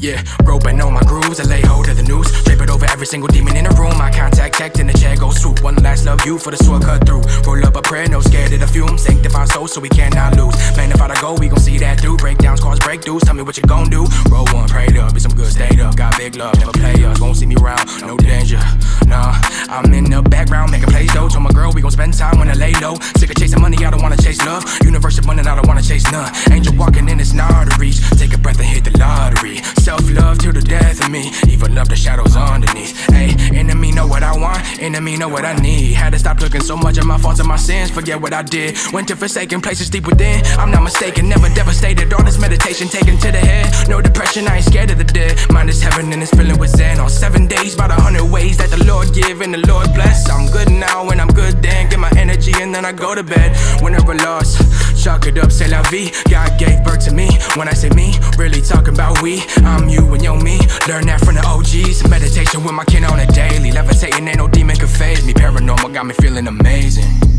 Yeah, bro, but know my grooves. I lay hold of the noose, drape it over every single demon in the room. I contact tech and the chair goes swoop. One last love you for the sword cut through. Roll up a prayer, no scared of the fume. Sanctify soul so we cannot lose. Magnified I go, we gon' see that through. Breakdowns cause breakthroughs, tell me what you gon' do. Roll one, prayed up, be some good, stayed up. Got big love, never play us, won't see me round, no danger. Nah, I'm in the background, making plays though. Told my girl we gon' spend time when I lay low. Sick of chasing money, I don't wanna chase love. Universe is running, I don't wanna chase none. Angel walking in, it's not to reach. Take a breath and hit the lottery. Self-love till the death of me. Even love the shadows underneath. Hey, enemy know what I want, enemy know what I need. Had to stop looking so much at my faults and my sins. Forget what I did, went to forsaken places deep within. I'm not mistaken, never devastated. All this meditation taken to the head. No depression, I ain't scared of the dead. Mind is heaven and it's filling with zen. On 7 days, about 100 ways that the Lord give and the Lord bless. I'm good now and I'm good then. Get my energy and then I go to bed. Whenever lost, chalk it up, c'est la vie. God gave birth to me. When I say me, really talking about we. I'm you and you're me. Learn that from the OGs. Meditation with my kin on a daily. Levitating, ain't no demon can phase me. Paranormal got me feeling amazing.